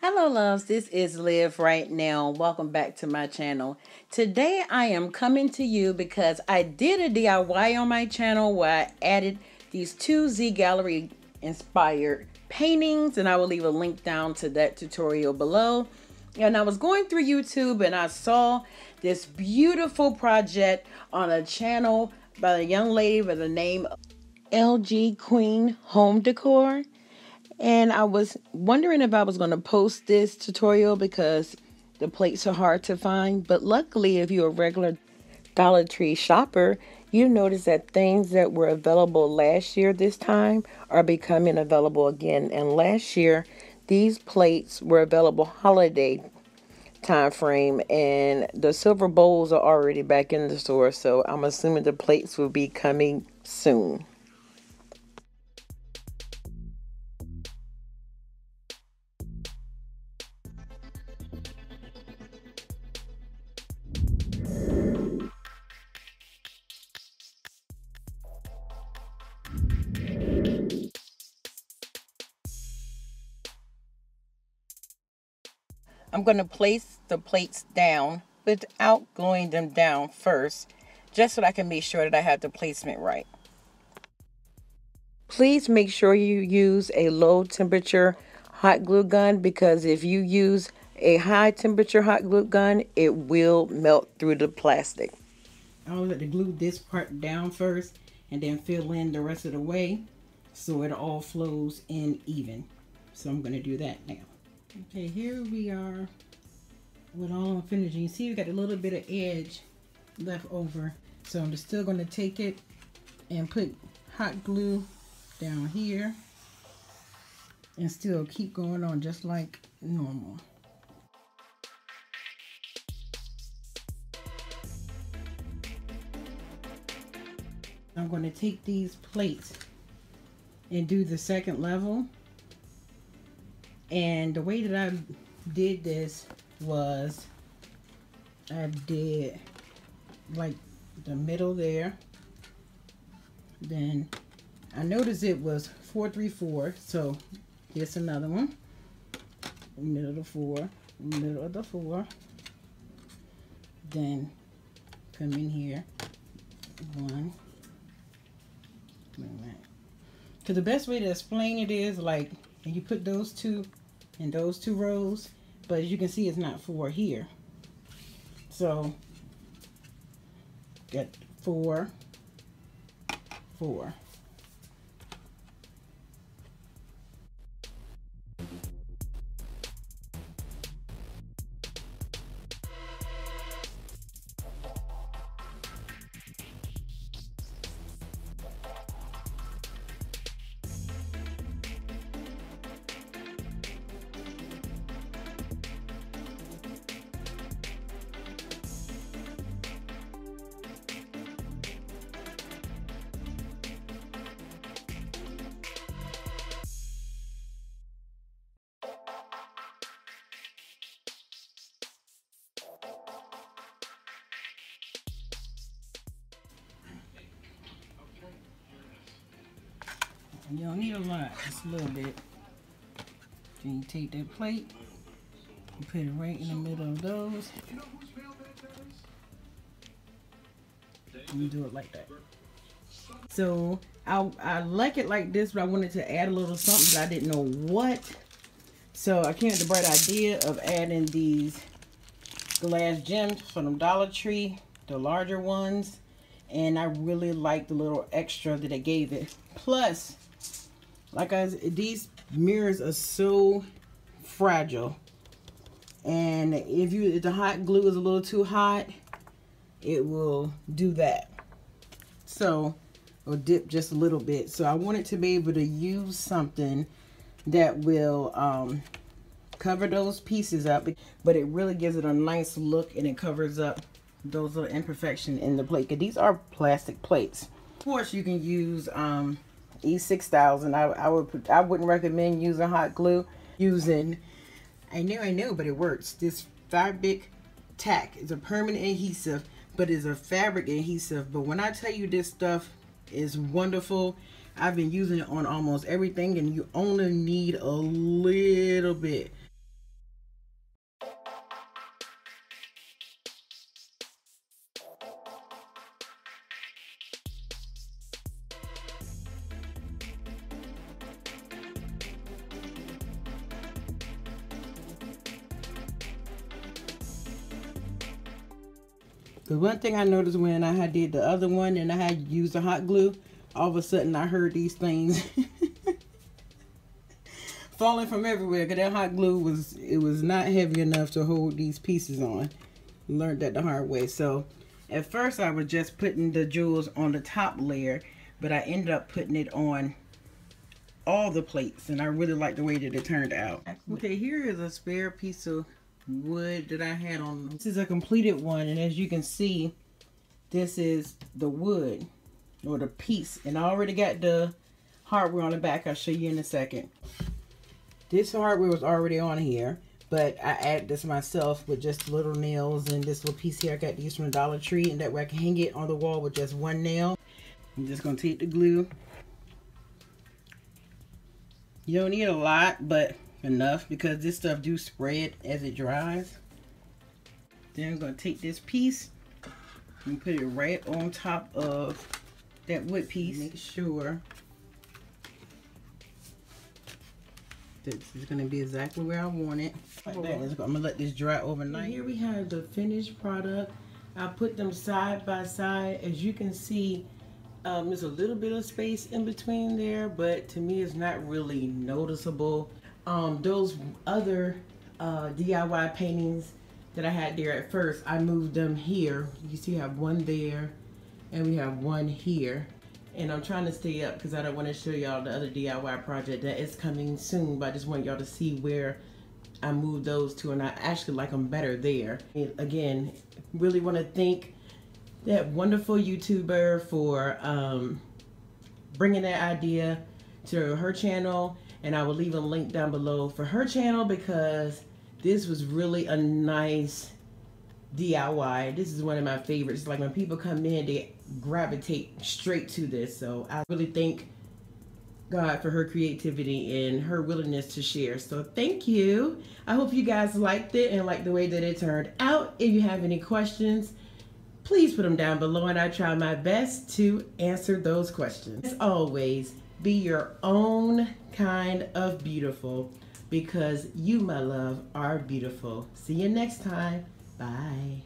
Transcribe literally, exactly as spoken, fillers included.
Hello loves, this is Liv Right Now. Welcome back to my channel. Today I am coming to you because I did a D I Y on my channel where I added these two Z Gallery inspired paintings, and I will leave a link down to that tutorial below. And I was going through YouTube and I saw this beautiful project on a channel by a young lady by the name of L G Queen Home Decor. And I was wondering if I was going to post this tutorial because the plates are hard to find. But luckily, if you're a regular Dollar Tree shopper, you notice that things that were available last year this time are becoming available again. And last year, these plates were available holiday time frame, and the silver bowls are already back in the store. So I'm assuming the plates will be coming soon. I'm going to place the plates down without gluing them down first, just so that I can make sure that I have the placement right. Please make sure you use a low temperature hot glue gun, because if you use a high temperature hot glue gun, it will melt through the plastic. I'll let the glue this part down first and then fill in the rest of the way so it all flows in even. So I'm going to do that now. Okay, here we are with all I'm finishing. You see, you got a little bit of edge left over. So I'm just still going to take it and put hot glue down here and still keep going on just like normal. I'm going to take these plates and do the second level. And the way that I did this was I did like the middle there. Then I noticed it was four three four. So here's another one. Middle of the four, middle of the four. Then come in here. One. So the best way to explain it is like, and you put those two in those two rows, but as you can see, it's not four here. So got four, four. You don't need a lot, just a little bit. Then you take that plate and put it right in the middle of those. And you do it like that. So I, I like it like this, but I wanted to add a little something, but I didn't know what. So I came up with the bright idea of adding these glass gems from Dollar Tree, the larger ones. And I really like the little extra that I gave it. Plus, like I said, these mirrors are so fragile, and if you if the hot glue is a little too hot, it will do that. So, or dip just a little bit. So I wanted to be able to use something that will um, cover those pieces up, but it really gives it a nice look, and it covers up those little imperfections in the plate. These are plastic plates. Of course, you can use um, E six thousand. I, I would put, I wouldn't recommend using hot glue. Using, I knew I knew, but it works. This fabric tack is a permanent adhesive, but it's a fabric adhesive. But when I tell you this stuff is wonderful, I've been using it on almost everything, and you only need a little bit. The one thing I noticed when I did the other one and I had used a hot glue, all of a sudden I heard these things falling from everywhere, because that hot glue was, it was not heavy enough to hold these pieces on. Learned that the hard way. So at first I was just putting the jewels on the top layer, but I ended up putting it on all the plates, and I really like the way that it turned out. Okay, here is a spare piece of wood that I had on. This is a completed one, and as you can see, this is the wood or the piece, and I already got the hardware on the back. I'll show you in a second. This hardware was already on here, but I added this myself with just little nails and this little piece here. I got these from the Dollar Tree, and that way I can hang it on the wall with just one nail. I'm just gonna take the glue. You don't need a lot, but enough, because this stuff do spread as it dries. Then I'm going to take this piece and put it right on top of that wood piece. Make sure that this is going to be exactly where I want it. Like that. I'm going to let this dry overnight. And here we have the finished product. I put them side by side. As you can see, Um, there's a little bit of space in between there, but to me it's not really noticeable. Um, those other uh, D I Y paintings that I had there at first, I moved them here. You see I have one there and we have one here. And I'm trying to stay up because I don't want to show y'all the other D I Y project that is coming soon, but I just want y'all to see where I moved those to, and I actually like them better there. And again, really want to thank that wonderful YouTuber for um, bringing that idea to her channel, and I will leave a link down below for her channel, because this was really a nice D I Y. This is one of my favorites. Like, when people come in, they gravitate straight to this. So I really thank God for her creativity and her willingness to share. So thank you. I hope you guys liked it and liked the way that it turned out. If you have any questions, please put them down below, and I try my best to answer those questions. As always, be your own kind of beautiful, because you, my love, are beautiful. See you next time. Bye.